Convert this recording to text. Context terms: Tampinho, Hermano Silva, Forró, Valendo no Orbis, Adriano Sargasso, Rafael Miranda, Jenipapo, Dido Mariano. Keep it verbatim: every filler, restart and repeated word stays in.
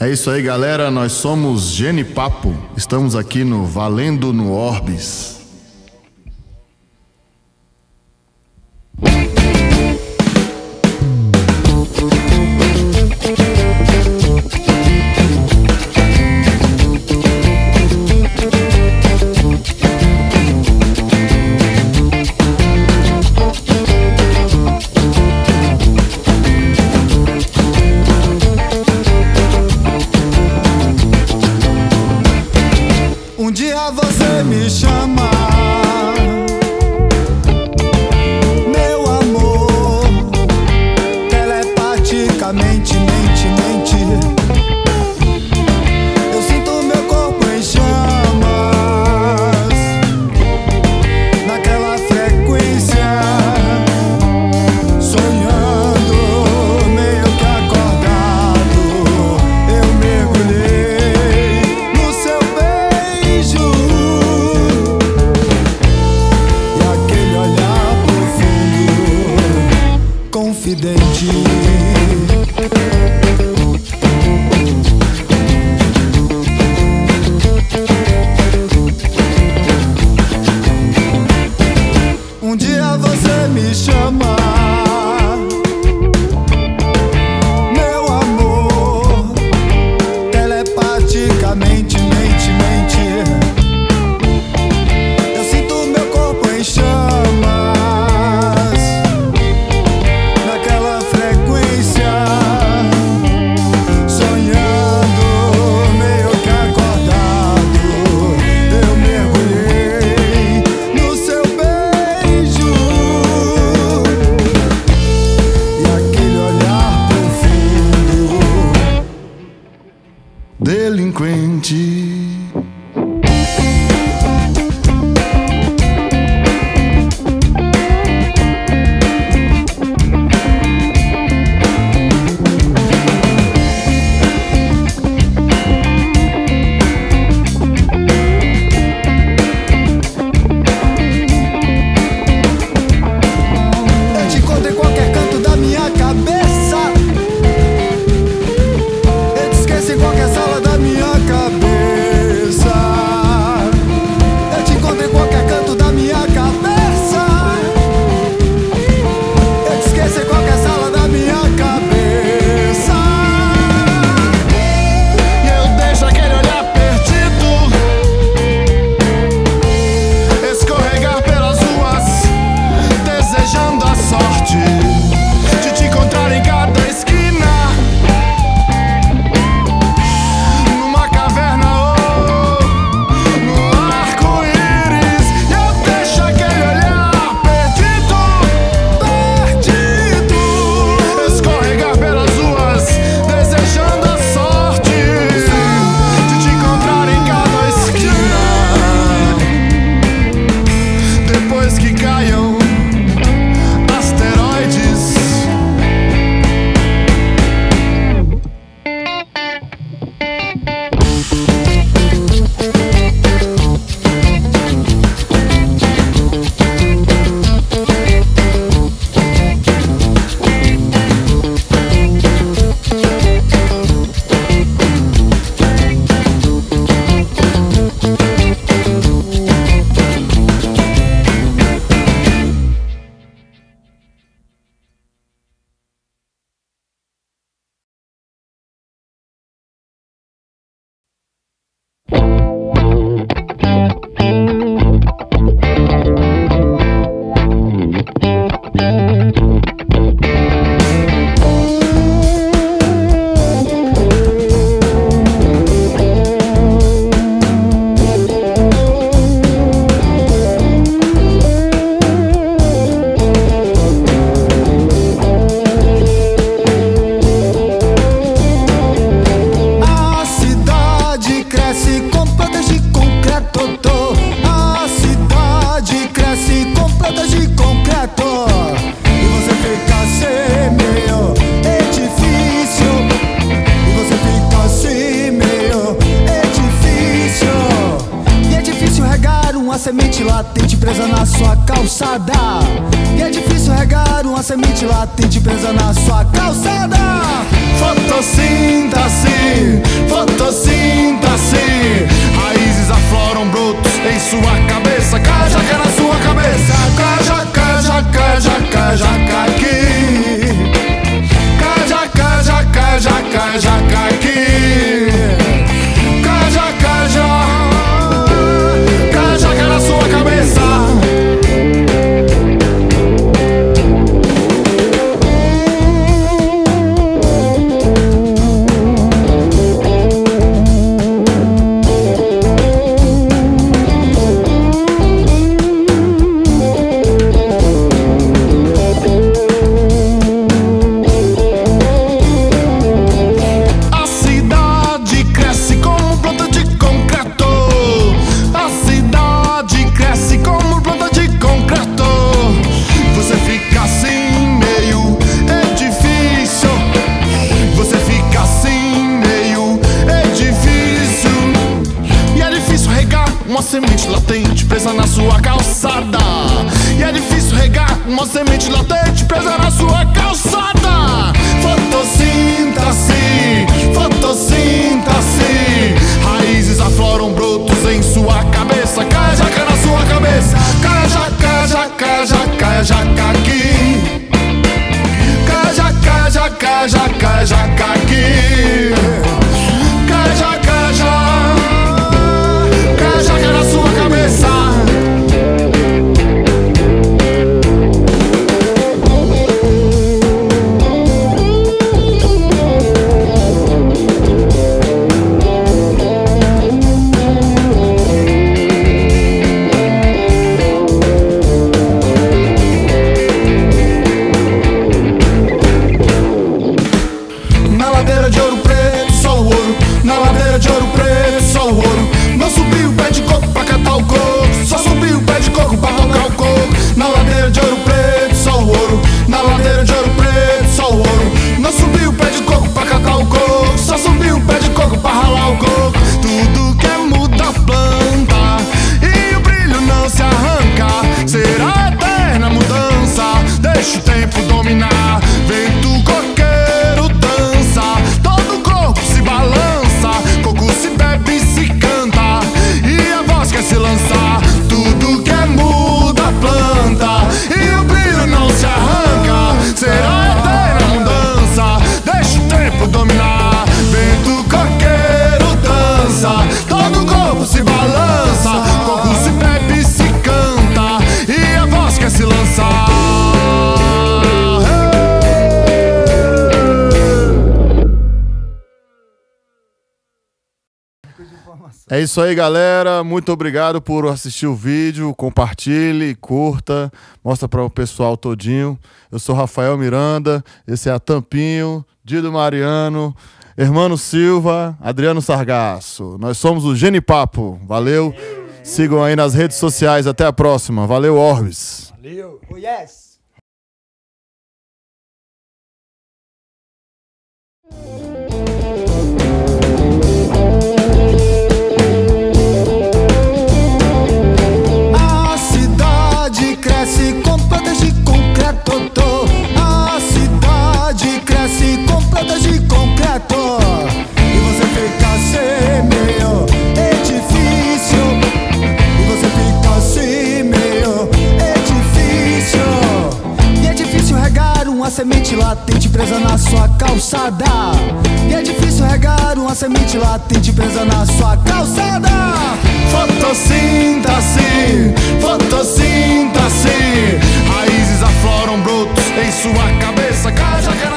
É isso aí, galera, nós somos Jenipapo, estamos aqui no Valendo no Orbis. A semente latente presa na sua calçada. E é difícil regar uma fumaça emite latente presa na sua calçada. Fotossíntese, fotossíntese, raízes afloram brotos em sua cabeça. Cajaca na sua cabeça. Cajaca, jaca, jaca, jaca aqui. Cajaca, jaca, jaca, jaca aqui. Cajaca, jaca, cajaca na sua cabeça. Semente latente presa na sua calçada. E é difícil regar uma semente latente presa na sua calçada. Fotossíntese, fotossíntese, raízes afloram brotos em sua cabeça. Cajaca na sua cabeça. Cajaca, jaca, jaca, jaca aqui. Cajaca, jaca, jaca, jaca aqui. Cajaca, jaca, cajaca na sua cabeça. É isso aí, galera. Muito obrigado por assistir o vídeo. Compartilhe, curta, mostra para o pessoal todinho. Eu sou Rafael Miranda, esse é a Tampinho, Dido Mariano, Hermano Silva, Adriano Sargasso. Nós somos o Jenipapo. Valeu. Sigam aí nas redes sociais. Até a próxima. Valeu, Orbis. Valeu. Oh, yes. A cidade cresce com plantas de concreto. E você fica sem meio edifício. E você fica sem meio edifício. E é difícil regar uma semente latente presa na sua calçada. E é difícil regar uma semente latente presa na sua calçada. Fotossíntese, fotossíntese, raízes afloram brotos em sua cabeça. Cajaca